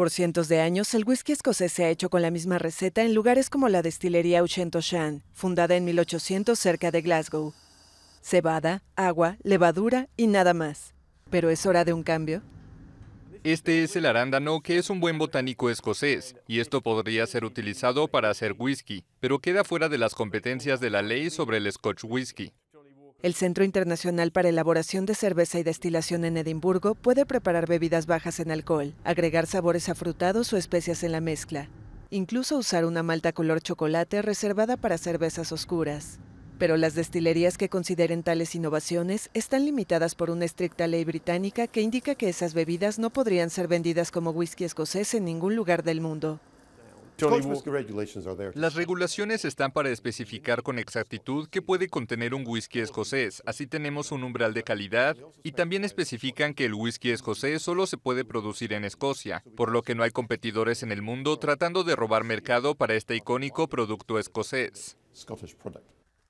Por cientos de años, el whisky escocés se ha hecho con la misma receta en lugares como la destilería Auchentoshan, fundada en 1800 cerca de Glasgow. Cebada, agua, levadura y nada más. ¿Pero es hora de un cambio? Este es el arándano, que es un buen botánico escocés, y esto podría ser utilizado para hacer whisky, pero queda fuera de las competencias de la ley sobre el Scotch whisky. El Centro Internacional para Elaboración de Cerveza y Destilación en Edimburgo puede preparar bebidas bajas en alcohol, agregar sabores afrutados o especias en la mezcla, incluso usar una malta color chocolate reservada para cervezas oscuras. Pero las destilerías que consideren tales innovaciones están limitadas por una estricta ley británica que indica que esas bebidas no podrían ser vendidas como whisky escocés en ningún lugar del mundo. Las regulaciones están para especificar con exactitud qué puede contener un whisky escocés, así tenemos un umbral de calidad, y también especifican que el whisky escocés solo se puede producir en Escocia, por lo que no hay competidores en el mundo tratando de robar mercado para este icónico producto escocés.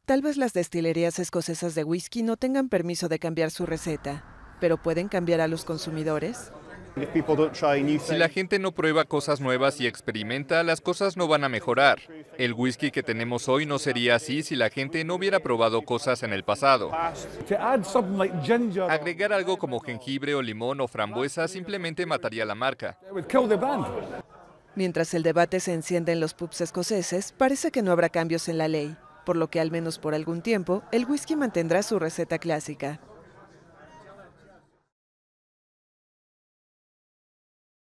Tal vez las destilerías escocesas de whisky no tengan permiso de cambiar su receta, pero ¿pueden cambiar a los consumidores? Si la gente no prueba cosas nuevas y experimenta, las cosas no van a mejorar. El whisky que tenemos hoy no sería así si la gente no hubiera probado cosas en el pasado. Agregar algo como jengibre o limón o frambuesa simplemente mataría la marca. Mientras el debate se enciende en los pubs escoceses, parece que no habrá cambios en la ley, por lo que al menos por algún tiempo, el whisky mantendrá su receta clásica.